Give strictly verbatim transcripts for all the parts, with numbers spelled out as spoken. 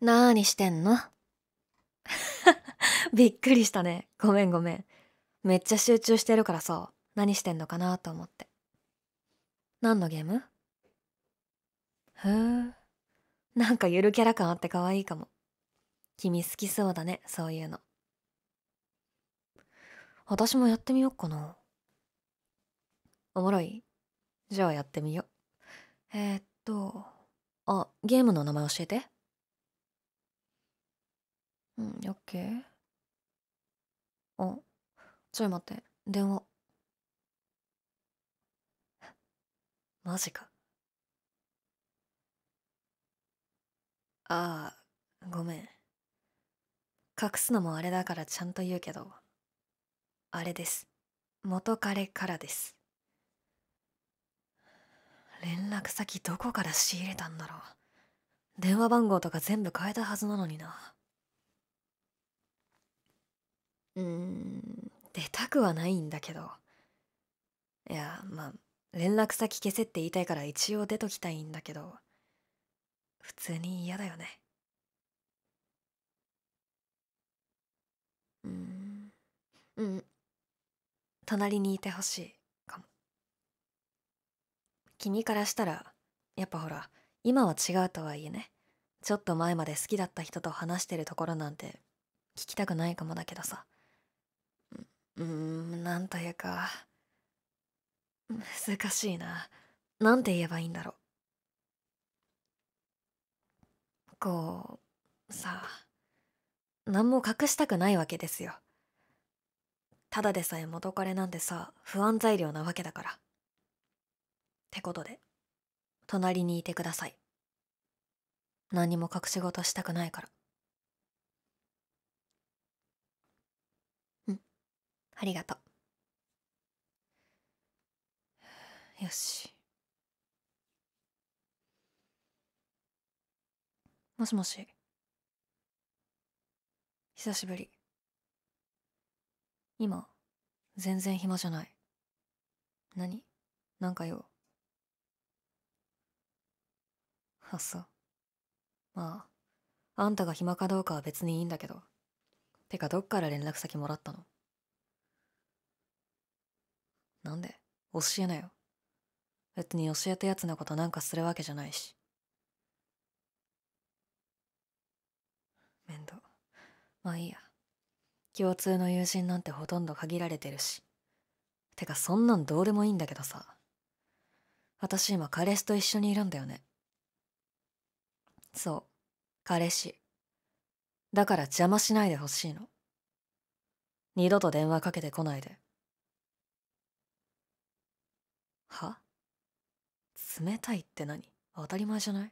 なーにしてんの？びっくりしたね。ごめんごめん。めっちゃ集中してるからさ、何してんのかなと思って。何のゲーム？ふー。なんかゆるキャラ感あって可愛いかも。君好きそうだね、そういうの。私もやってみよっかな。おもろい？じゃあやってみよう。えー、っと、あ、ゲームの名前教えて。うん、オッケー。あ、ちょい待って、電話。マジか。ああ、ごめん。隠すのもあれだからちゃんと言うけど、あれです。元彼からです。連絡先どこから仕入れたんだろう。電話番号とか全部変えたはずなのにな。うーん、出たくはないんだけど。いや、まあ、連絡先消せって言いたいから一応出ときたいんだけど。普通に嫌だよね。うーん、うん、隣にいてほしいかも。君からしたらやっぱほら、今は違うとはいえね、ちょっと前まで好きだった人と話してるところなんて聞きたくないかもだけどさ、うーん、なんというか難しいな。なんて言えばいいんだろう。こうさあ、何も隠したくないわけですよ。ただでさえ元彼なんてさ、不安材料なわけだから。ってことで隣にいてください。何も隠し事したくないから。うん、ありがとう。よし。もしもし。久しぶり。今、全然暇じゃない。何？なんかよ。あ、そう。まあ、あんたが暇かどうかは別にいいんだけど。てか、どっから連絡先もらったの？なんで？教えなよ。別に教えたやつのことなんかするわけじゃないし。面倒。まあいいや。共通の友人なんてほとんど限られてるし。てかそんなんどうでもいいんだけどさ、私今彼氏と一緒にいるんだよね。そう、彼氏だから邪魔しないでほしいの。二度と電話かけてこないで。は？冷たいって何？当たり前じゃない？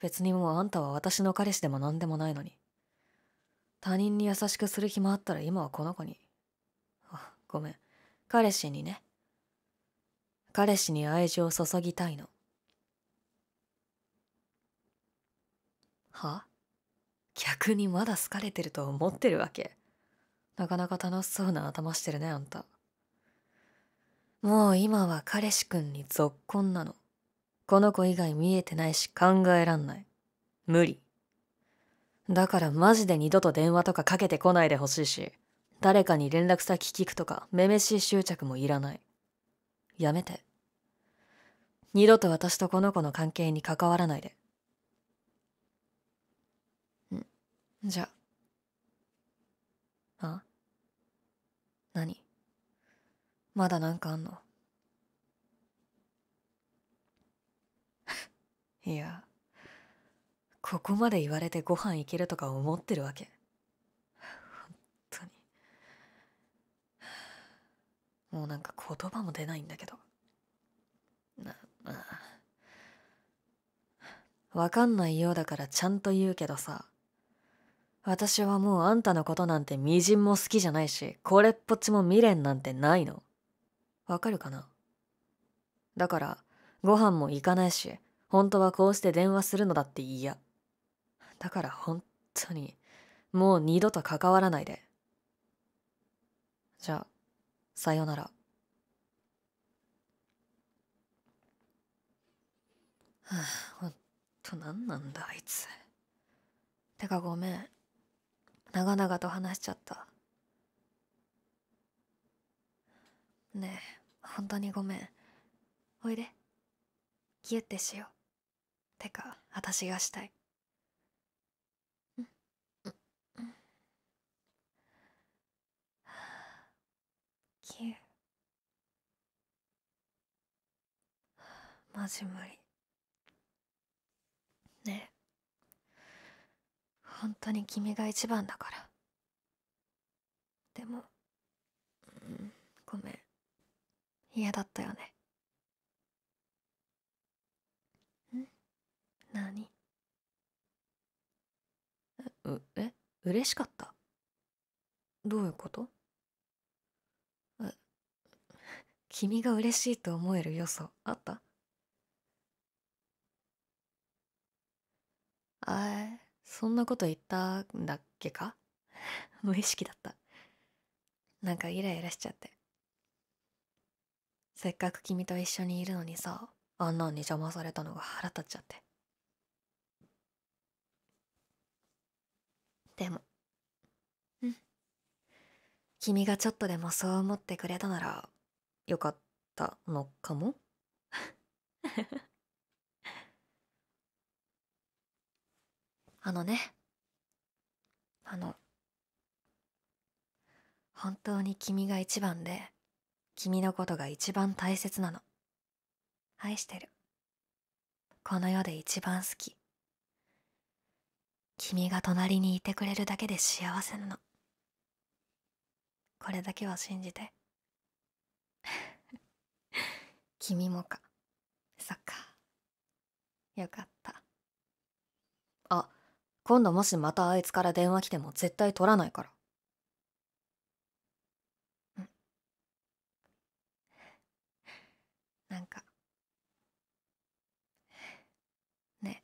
別にもうあんたは私の彼氏でも何でもないのに。他人に優しくする暇あったら今はこの子に。あ、ごめん。彼氏にね。彼氏に愛情を注ぎたいの。は？逆にまだ好かれてると思ってるわけ？なかなか楽しそうな頭してるね、あんた。もう今は彼氏くんにぞっこんなの。この子以外見えてないし考えらんない。無理。だからマジで二度と電話とかかけてこないでほしいし、誰かに連絡先聞くとかめめしい執着もいらない。やめて。二度と私とこの子の関係に関わらないで。ん、じゃあ。あ？何？まだなんかあんの？いや、ここまで言われてご飯行けるとか思ってるわけ？本当にもうなんか言葉も出ないんだけど。なあ、わかんないようだからちゃんと言うけどさ、私はもうあんたのことなんてみじんも好きじゃないし、これっぽっちも未練なんてないの。わかるかな？だからご飯も行かないし、本当はこうして電話するのだって嫌。だから本当に、もう二度と関わらないで。じゃあ、さよなら。はあ、ほんとなんなんだあいつ。てかごめん。長々と話しちゃった。ねえ、本当にごめん。おいで。ギュってしよう。てか、私がしたい。キュー。マジ無理。ねえ。本当に君が一番だから。でも、うん、ごめん。嫌だったよね。ん？何？う、え？嬉しかった？どういうこと？え、君が嬉しいと思える要素あった？あえ、そんなこと言ったんだっけか？無意識だった。なんかイライラしちゃって。せっかく君と一緒にいるのにさ、あんなんに邪魔されたのが腹立っちゃって。でも、うん。君がちょっとでもそう思ってくれたなら、よかったのかも？あのね、あの、本当に君が一番で、君のことが一番大切なの。愛してる。この世で一番好き。君が隣にいてくれるだけで幸せなの。これだけは信じて。君もか。そっか。よかった。あ、今度もしまたあいつから電話来ても絶対取らないから。なんかね、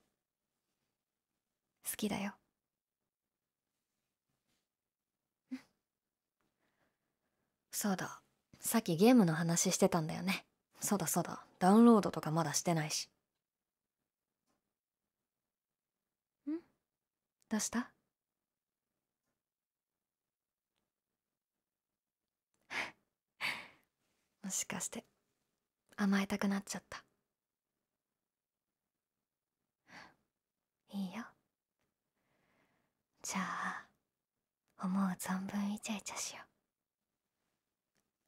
好きだよ。そうだ、さっきゲームの話してたんだよね。そうだそうだ、ダウンロードとかまだしてないし。ん？どうした？もしかして甘えたくなっちゃった。いいよ。じゃあ思う存分イチャイチャしよ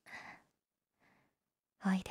う。おいで。